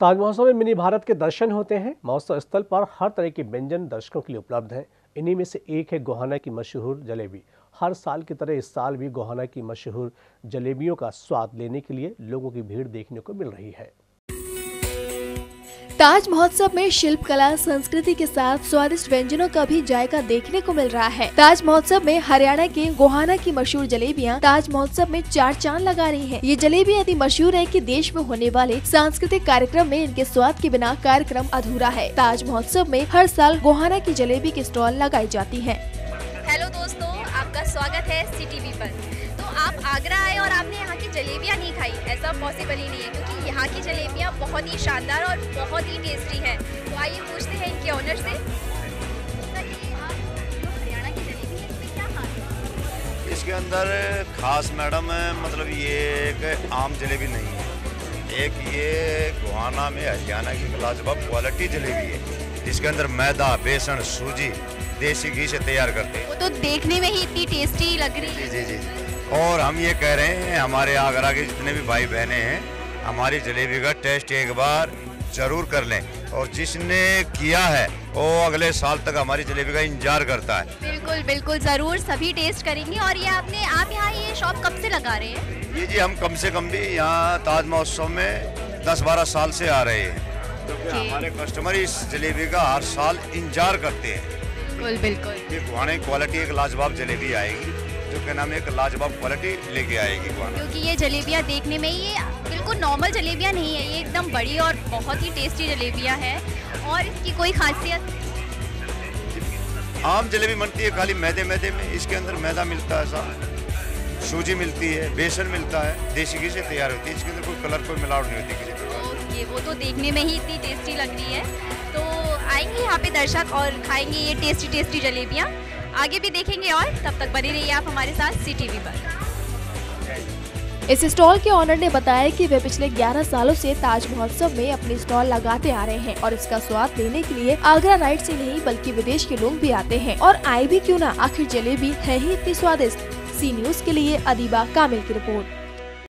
ताज महोत्सव में मिनी भारत के दर्शन होते हैं। महोत्सव स्थल पर हर तरह के व्यंजन दर्शकों के लिए उपलब्ध हैं। इन्हीं में से एक है गोहना की मशहूर जलेबी। हर साल की तरह इस साल भी गोहना की मशहूर जलेबियों का स्वाद लेने के लिए लोगों की भीड़ देखने को मिल रही है। ताज महोत्सव में शिल्प कला संस्कृति के साथ स्वादिष्ट व्यंजनों का भी जायका देखने को मिल रहा है। ताज महोत्सव में हरियाणा के गोहाना की मशहूर जलेबियां ताज महोत्सव में चार चांद लगा रही हैं। ये जलेबियां इतनी मशहूर है कि देश में होने वाले सांस्कृतिक कार्यक्रम में इनके स्वाद के बिना कार्यक्रम अधूरा है। ताज महोत्सव में हर साल गोहाना की जलेबी की स्टॉल लगाई जाती है। हेलो दोस्तों, आपका स्वागत है CTV पर। तो आप आगरा आए और आपने यहाँ की जलेबियाँ नहीं खाई, ऐसा पॉसिबल ही नहीं है, क्योंकि यहाँ की जलेबियाँ बहुत ही शानदार और बहुत ही टेस्टी हैं। तो आइए पूछते हैं इनके ऑनर से। हरियाणा की जलेबी है, इसमें क्या खास है? इसके अंदर खास मैडम है, मतलब ये एक आम जलेबी नहीं है, एक ये गोहाना में हरियाणा की लाजवाब क्वालिटी जलेबी है, जिसके अंदर मैदा, बेसन, सूजी, देसी घी से तैयार करते हैं। वो तो देखने में ही इतनी टेस्टी लग रही है। जी जी जी। और हम ये कह रहे हैं हमारे आगरा के जितने भी भाई बहने हैं, हमारी जलेबी का टेस्ट एक बार जरूर कर लें, और जिसने किया है वो अगले साल तक हमारी जलेबी का इंतजार करता है। बिल्कुल बिल्कुल, जरूर सभी टेस्ट करेंगे। और ये आपने आप यहाँ ये शॉप कब से लगा रहे हैं? ये जी हम कम से कम भी यहाँ ताज महोत्सव में 10-12 साल से आ रहे हैं, क्योंकि हमारे कस्टमर इस जलेबी का हर साल इंतजार करते हैं। बिल्कुल बिल्कुल, ये पुरानी क्वालिटी एक लाजवाब जलेबी आएगी, जो क्या नाम है, एक लाजवाब क्वालिटी लेके आएगी, क्योंकि ये जलेबियाँ देखने में ये बिल्कुल नॉर्मल जलेबियाँ नहीं है, ये एकदम बड़ी और बहुत ही टेस्टी जलेबियाँ है। और इसकी कोई खासियत? आम जलेबी बनती है खाली मैदे में, इसके अंदर मैदा मिलता है साहब, सूजी मिलती है, बेसन मिलता है, देसी घी से तैयार होती है, इसके अंदर कोई कलर, कोई मिलावट नहीं होती किसी प्रकार। ये वो तो देखने में ही इतनी टेस्टी लग रही है, तो आएंगे यहाँ पे दर्शक और खाएंगे ये टेस्टी टेस्टी जलेबियाँ। आगे भी देखेंगे, और तब तक बने रहिए आप हमारे साथ CTV पर। इस स्टॉल के ऑनर ने बताया कि वे पिछले 11 सालों से ताज महोत्सव में अपनी स्टॉल लगाते आ रहे हैं, और इसका स्वाद लेने के लिए आगरा नाइट से नहीं बल्कि विदेश के लोग भी आते हैं, और आए भी क्यों ना, आखिर जलेबी है ही इतनी स्वादिष्ट। C News के लिए अदीबा कामिल की रिपोर्ट।